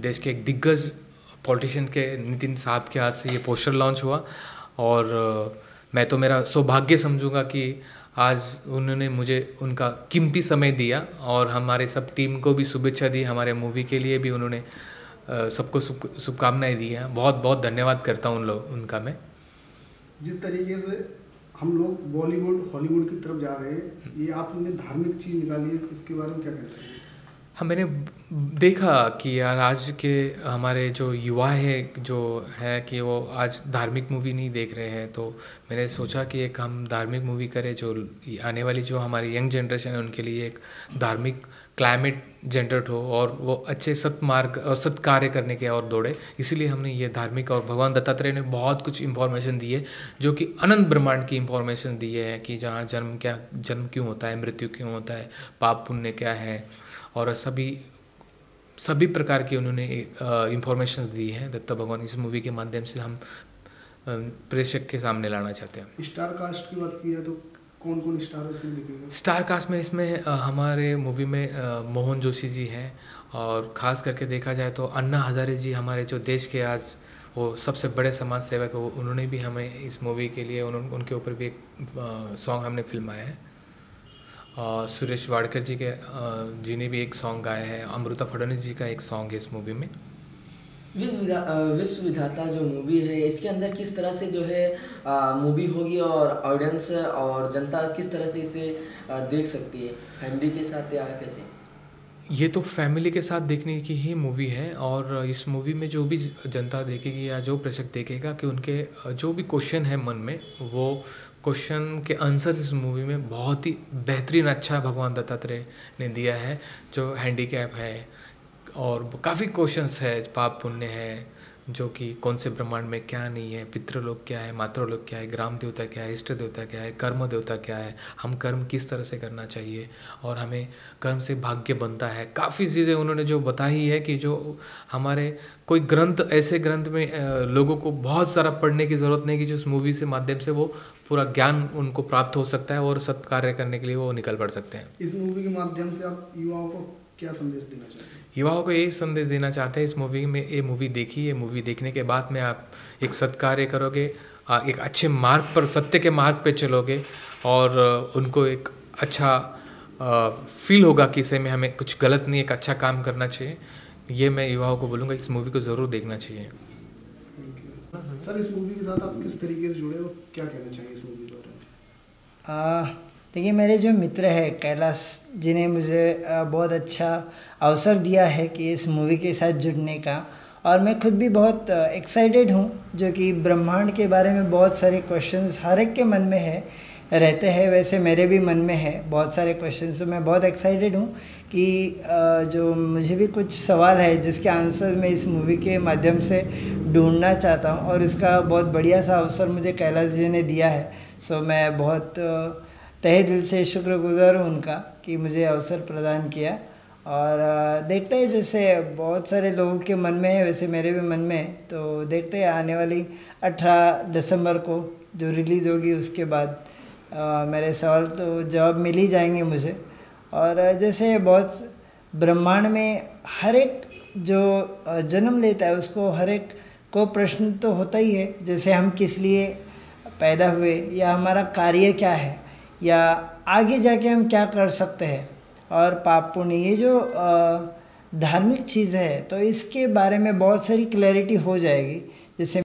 देश के एक दिग्गज पॉलिटिशियन के नितिन साहब के हाथ से ये पोस्टर लॉन्च हुआ और मैं तो मेरा सौभाग्य समझूंगा कि आज उन्होंने मुझे उनका कीमती समय दिया और हमारे सब टीम को भी शुभेच्छा दी, हमारे मूवी के लिए भी उन्होंने सबको शुभकामनाएँ दी हैं। बहुत बहुत धन्यवाद करता हूँ उनका मैं। जिस तरीके से हम लोग बॉलीवुड हॉलीवुड की तरफ जा रहे हैं, ये आपने धार्मिक चीज़ निकाली है, इसके बारे में क्या कहते हैं? हाँ, मैंने देखा कि यार आज के हमारे जो युवा है कि वो आज धार्मिक मूवी नहीं देख रहे हैं, तो मैंने सोचा कि एक हम धार्मिक मूवी करें जो आने वाली जो हमारी यंग जनरेशन है उनके लिए एक धार्मिक क्लाइमेट जनरेट हो और वो अच्छे सत्मार्ग और सत्कार्य करने के और दौड़े। इसीलिए हमने ये धार्मिक और भगवान दत्तात्रेय ने बहुत कुछ इन्फॉर्मेशन दी है जो कि अनंत ब्रह्मांड की इन्फॉर्मेशन दी है कि जहाँ जन्म क्यों होता है, मृत्यु क्यों होता है, पाप पुण्य क्या है और सभी प्रकार की उन्होंने इंफॉर्मेशन दी है। दत्ता भगवान इस मूवी के माध्यम से हम प्रेक्षक के सामने लाना चाहते हैं। स्टार कास्ट की बात की है तो कौन कौन स्टार इसमें दिखेगा? स्टार कास्ट में इसमें हमारे मूवी में मोहन जोशी जी हैं और ख़ास करके देखा जाए तो अन्ना हजारे जी हमारे जो देश के आज वो सबसे बड़े समाज सेवक हो, उन्होंने भी हमें इस मूवी के लिए उनके ऊपर भी एक सॉन्ग हमने फिल्माया है। सुरेश वाड़कर जी ने भी एक सॉन्ग गाया है, अमृता फडणवीस जी का एक सॉन्ग है इस मूवी में। विश्व विधाता जो मूवी है इसके अंदर किस तरह से जो है मूवी होगी और ऑडियंस और जनता किस तरह से इसे देख सकती है, फैमिली के साथ या कैसे? ये तो फैमिली के साथ देखने की ही मूवी है और इस मूवी में जो भी जनता देखेगी या जो प्रेक्षक देखेगा कि उनके जो भी क्वेश्चन है मन में वो क्वेश्चन के आंसर इस मूवी में बहुत ही बेहतरीन अच्छा भगवान दत्तात्रेय ने दिया है। जो हैंडीकैप है और काफ़ी क्वेश्चंस है, पाप पुण्य है, जो कि कौन से ब्रह्मांड में क्या नहीं है, पितृलोक क्या है, मातृलोक क्या है, ग्राम देवता क्या है, इष्ट देवता क्या है, कर्म देवता क्या है, हम कर्म किस तरह से करना चाहिए और हमें कर्म से भाग्य बनता है। काफ़ी चीज़ें उन्होंने जो बताई है कि जो हमारे कोई ग्रंथ ऐसे ग्रंथ में लोगों को बहुत सारा पढ़ने की ज़रूरत नहीं कि जो इस मूवी के माध्यम से वो पूरा ज्ञान उनको प्राप्त हो सकता है और सत्कार्य करने के लिए वो निकल पड़ सकते हैं। इस मूवी के माध्यम से आप युवाओं को क्या संदेश देना चाहते हैं? युवाओं को यही संदेश देना चाहते हैं, इस मूवी में ये मूवी देखिए, ये मूवी देखने के बाद में आप एक सत्कार्य करोगे, एक अच्छे मार्ग पर सत्य के मार्ग पे चलोगे और उनको एक अच्छा फील होगा कि इसे में हमें कुछ गलत नहीं, एक अच्छा काम करना चाहिए। ये मैं युवाओं को बोलूँगा इस मूवी को ज़रूर देखना चाहिए। सर, इस मूवी के साथ आप किस तरीके से जुड़े हो, क्या कहना चाहिए इस मूवी के बारे में? देखिए, मेरे जो मित्र है कैलाश जी ने मुझे बहुत अच्छा अवसर दिया है कि इस मूवी के साथ जुड़ने का और मैं खुद भी बहुत एक्साइटेड हूँ, जो कि ब्रह्मांड के बारे में बहुत सारे क्वेश्चंस हर एक के मन में है रहते हैं, वैसे मेरे भी मन में है बहुत सारे क्वेश्चंस। तो मैं बहुत एक्साइटेड हूँ कि जो मुझे भी कुछ सवाल है जिसके आंसर मैं इस मूवी के माध्यम से ढूँढना चाहता हूँ और इसका बहुत बढ़िया सा अवसर मुझे कैलाश जी ने दिया है। सो मैं बहुत तहे दिल से शुक्रगुज़ार हूँ उनका कि मुझे अवसर प्रदान किया और देखते हैं जैसे बहुत सारे लोगों के मन में है वैसे मेरे भी मन में है, तो देखते हैं आने वाली 18 दिसंबर को जो रिलीज़ होगी उसके बाद मेरे सवाल तो जवाब मिल ही जाएंगे मुझे। और जैसे बहुत ब्रह्मांड में हर एक जो जन्म लेता है उसको हर एक को प्रश्न तो होता ही है, जैसे हम किस लिए पैदा हुए या हमारा कार्य क्या है या आगे जाके हम क्या कर सकते हैं और पाप पुण्य, ये जो धार्मिक चीज़ है तो इसके बारे में बहुत सारी क्लैरिटी हो जाएगी। जैसे